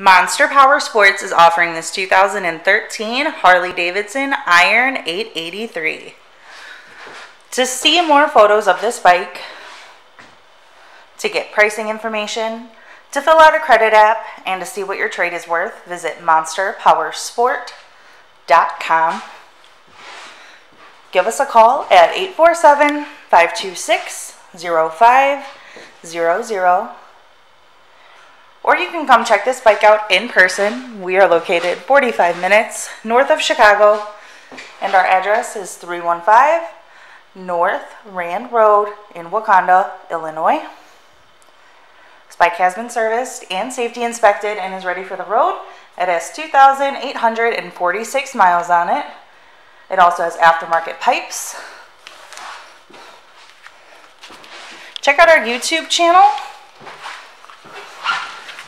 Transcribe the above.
Monster Power Sports is offering this 2013 Harley-Davidson Iron 883. To see more photos of this bike, to get pricing information, to fill out a credit app, and to see what your trade is worth, visit monsterpowersport.com. Give us a call at 847-526-0500. Or you can come check this bike out in person. We are located 45 minutes north of Chicago, and our address is 315 North Rand Road in Wauconda, Illinois. This bike has been serviced and safety inspected and is ready for the road. It has 2,846 miles on it. It also has aftermarket pipes. Check out our YouTube channel.